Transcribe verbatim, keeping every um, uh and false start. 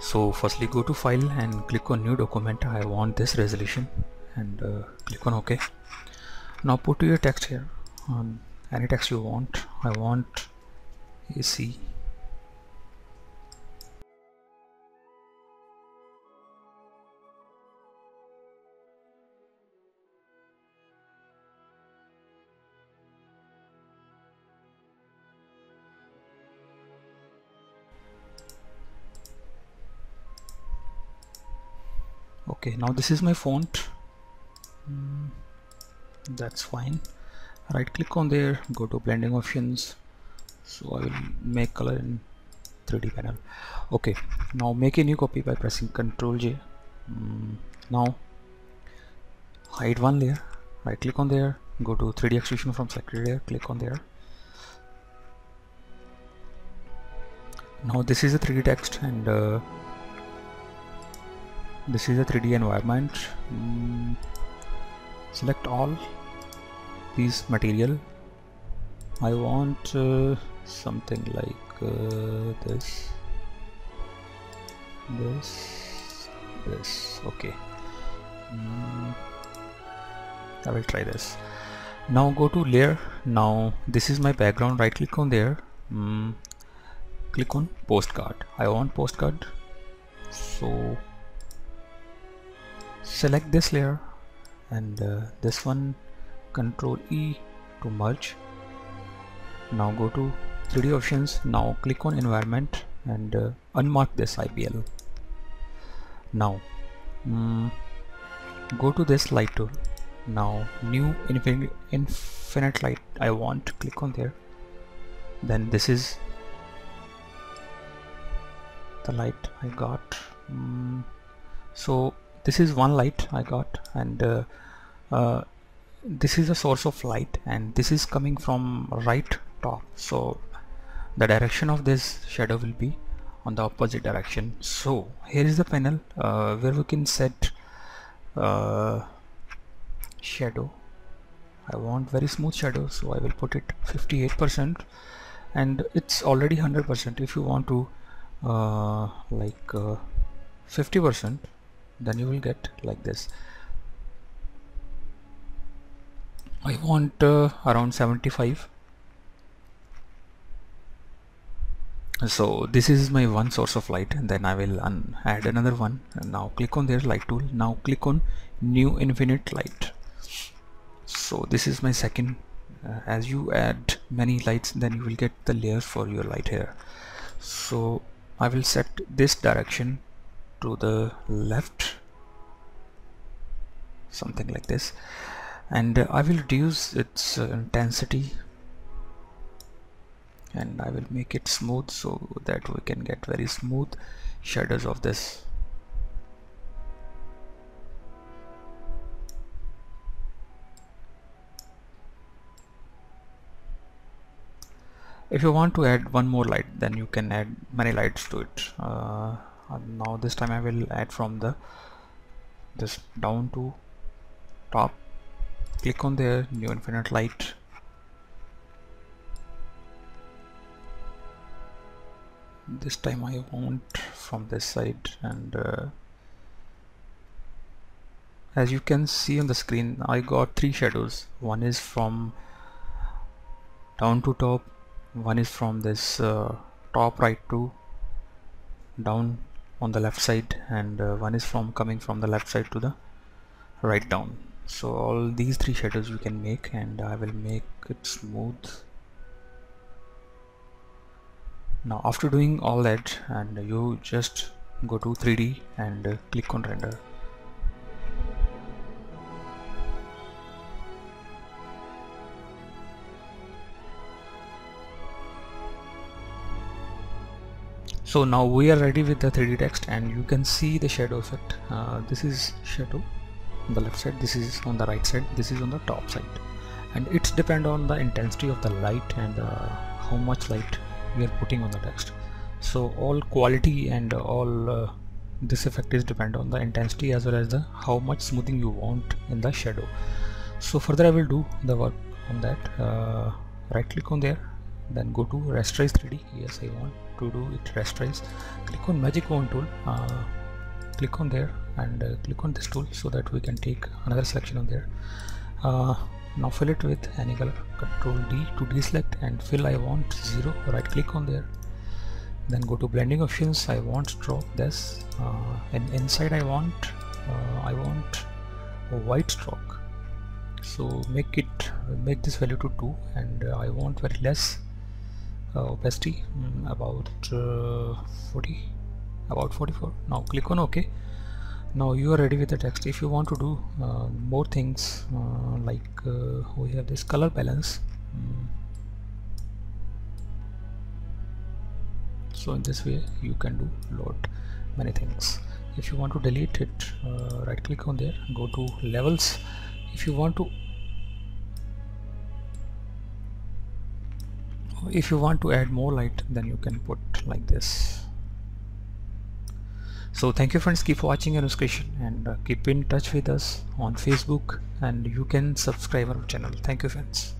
So firstly go to file and click on new document. I want this resolution and uh, click on OK. Now put your text here, um, any text you want. I want A C. Okay, now this is my font. Mm, that's fine. Right click on there, go to blending options. So I will make color in three D panel. Okay, now make a new copy by pressing control J. Mm, now hide one layer, right click on there, go to three D extrusion from selected layer, click on there. Now this is a three D text and uh, this is a three D environment. Mm, select all these material. I want uh, something like uh, this, this, this. Okay. Mm, I will try this. Now go to layer. Now this is my background. Right click on there. Mm, click on postcard. I want postcard. So select this layer and uh, this one, control E to merge. Now go to three D options. Now click on environment and uh, unmark this I P L. Now um, go to this light tool. Now new infinite, infinite light I want, click on there. Then this is the light I got. Um, so this is one light I got and uh, uh, this is a source of light and this is coming from right top, so the direction of this shadow will be on the opposite direction. So here is the panel uh, where we can set uh, shadow. I want very smooth shadow, so I will put it fifty-eight percent and it's already one hundred percent. If you want to uh, like uh, fifty percent, then you will get like this. I want uh, around seventy-five. So this is my one source of light and then I will un add another one. And now click on their light tool. Now click on new infinite light. So this is my second. Uh, as you add many lights, then you will get the layers for your light here. So I will set this direction to the left, something like this, and uh, I will reduce its uh, intensity and I will make it smooth so that we can get very smooth shadows of this. If you want to add one more light, then you can add many lights to it. Uh, And now this time I will add from the this down to top. Click on there, new infinite light. This time I want from this side and uh, as you can see on the screen, I got three shadows. One is from down to top, one is from this uh, top right to down on the left side, and uh, one is from coming from the left side to the right down. So all these three shadows you can make, and I will make it smooth. Now after doing all that, and you just go to three D and uh, click on render. So now we are ready with the three D text and you can see the shadow effect. Uh, this is shadow on the left side, this is on the right side, this is on the top side, and it's depend on the intensity of the light and uh, how much light we are putting on the text. So all quality and all uh, this effect is depend on the intensity as well as the how much smoothing you want in the shadow. So further I will do the work on that. Uh, right click on there, then go to rasterize three D. Yes, I want to do it rasterize. Click on magic wand tool, uh, click on there and uh, click on this tool so that we can take another selection on there. Uh, now fill it with any color. Control D to deselect and fill I want zero. Right click on there, then go to blending options. I want drop this uh, and inside I want uh, I want a white stroke. So make it make this value to two, and uh, I want very less uh, opacity, mm, about uh, forty, about forty-four. Now click on OK. Now you are ready with the text. If you want to do uh, more things, uh, like uh, we have this color balance. Mm. So in this way you can do lot many things. If you want to delete it, uh, right click on there, go to levels. If you want to if you want to add more light, then you can put like this. So thank you friends, keep watching our discussion and uh, keep in touch with us on Facebook, and you can subscribe our channel. Thank you friends.